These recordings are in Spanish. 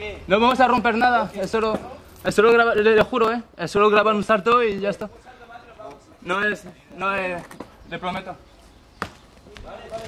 qué? No vamos a romper nada, es solo, grabar, le juro, es solo grabar un salto y ya está. No es, le prometo. Vale, vale, vale.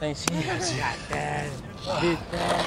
Thanks, you got that. Did that.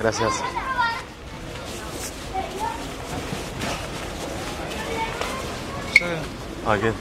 Gracias. Ah, bien. Oh.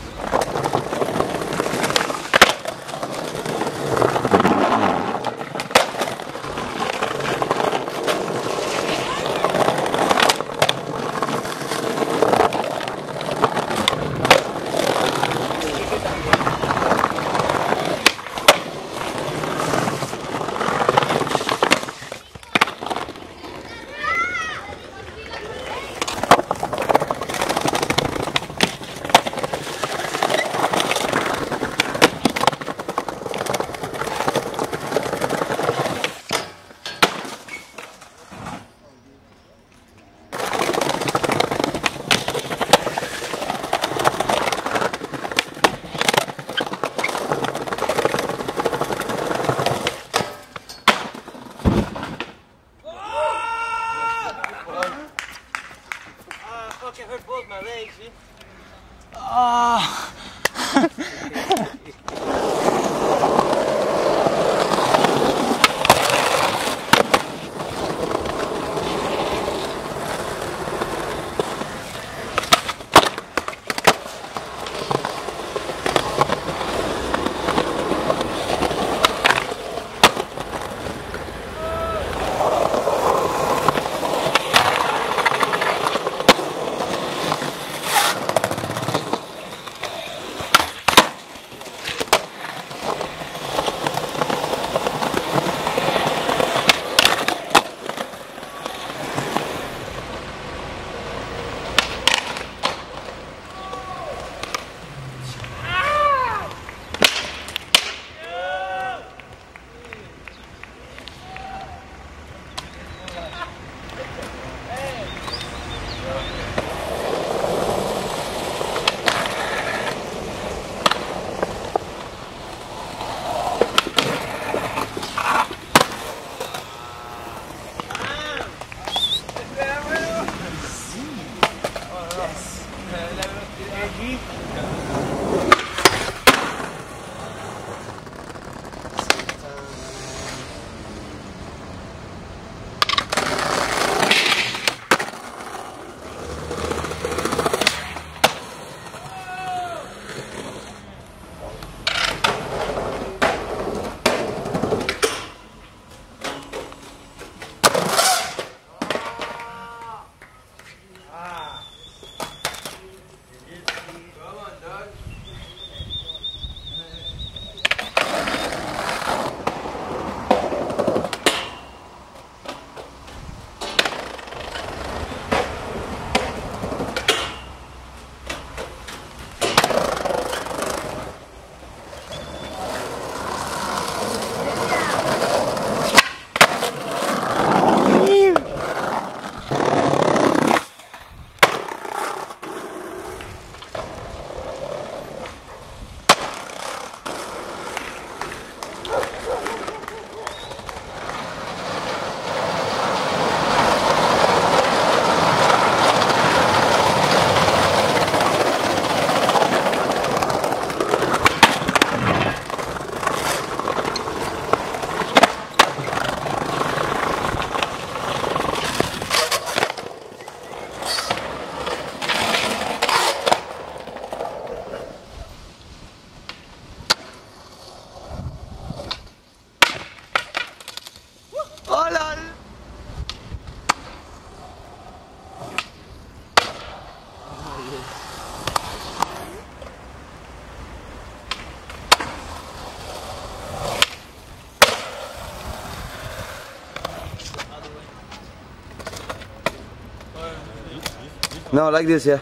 No, like this, yeah.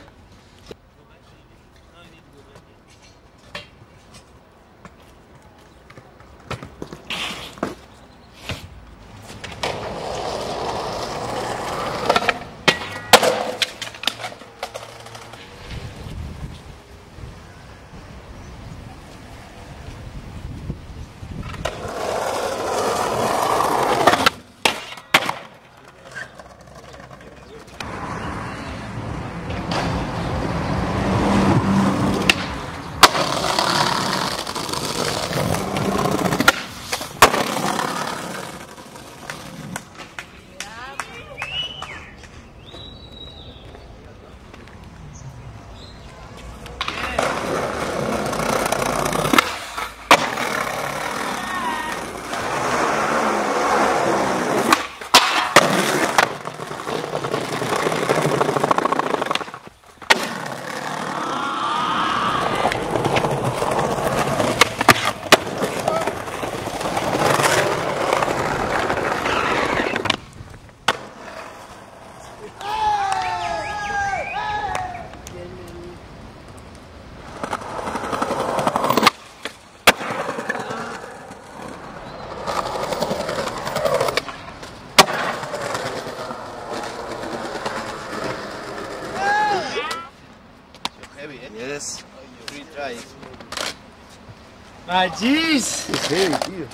Ah, jeez! It's heavy,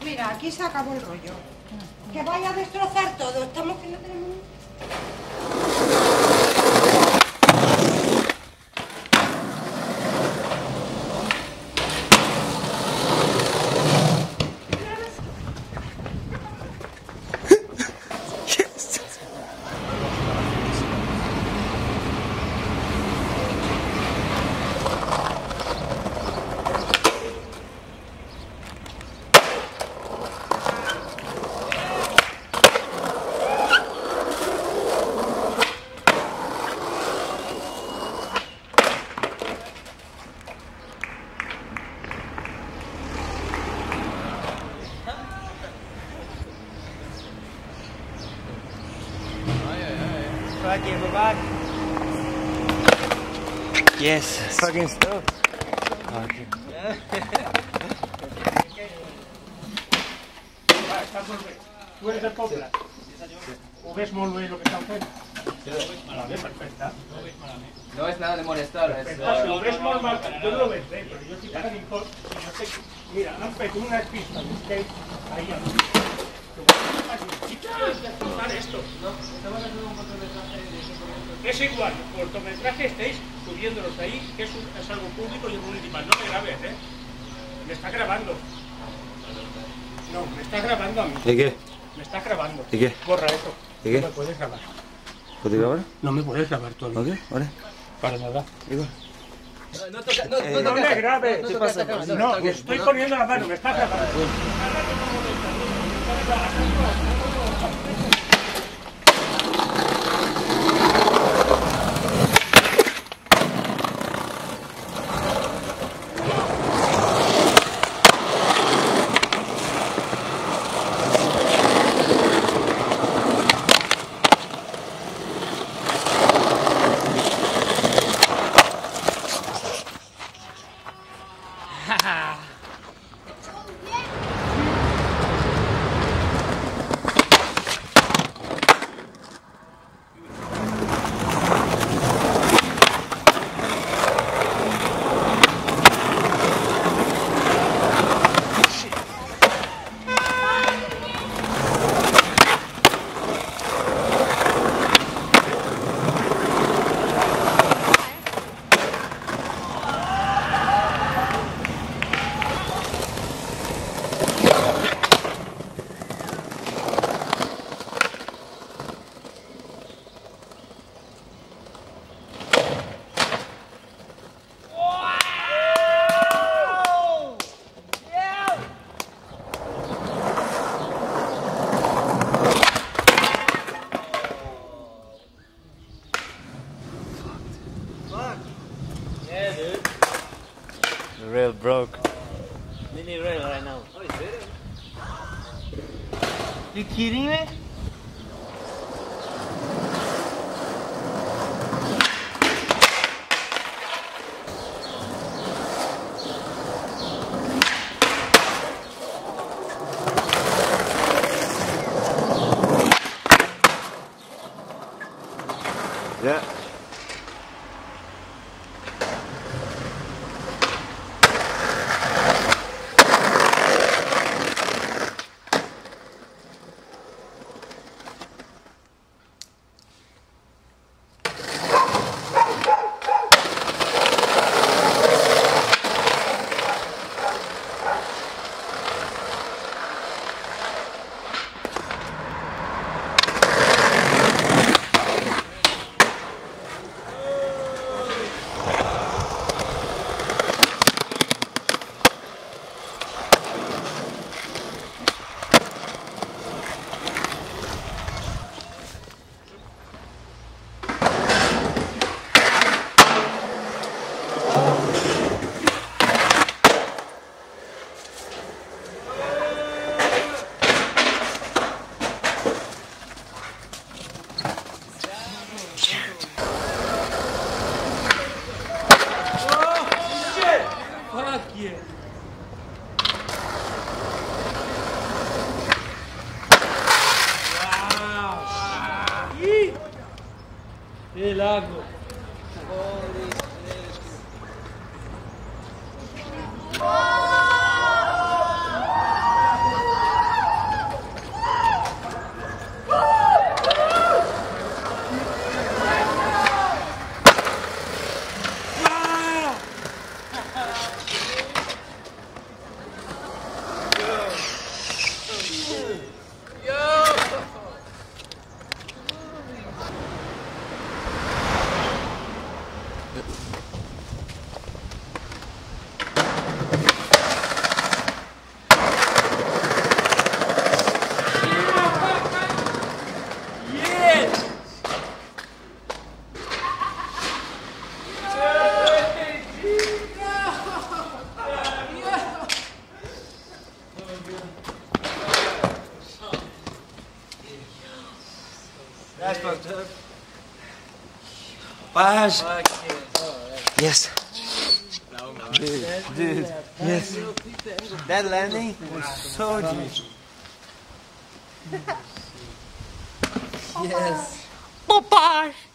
Mira, aquí se acabó el rollo. Que vaya a destrozar todo. Estamos que no tenemos... Fucking, we're back. Yes, it's fucking stuff. Okay. ¿Tú eres el copla? ¿O ves muy bien lo que está haciendo? Perfecta. No es nada de molestar. Si lo ves muy mal, yo no lo ves, pero yo sí que me importa. Mira, han pegado unas pistas de skate ahí abajo. Esto, ¿no? Es igual, cortometraje estáis subiéndolos ahí, que es algo público y es municipal. No me grabes, ¿eh? Me estás grabando. No, me estás grabando a mí. ¿Y qué? Me estás grabando. ¿Y qué? Borra eso. ¿Y qué? No me puedes grabar. ¿Puedes grabar? No me puedes grabar todavía. ¿Por qué? ¿Vale? Para nada. Igual. No me grabes. ¿Qué pasa? No, estoy poniendo la mano, me estás grabando. Rail broke. Mini rail right now. Oh, is it? You kidding me? Yeah. lago. That's fucked up. Baj. Yes. Dude, yes. That landing was so deep. Yes. Baj.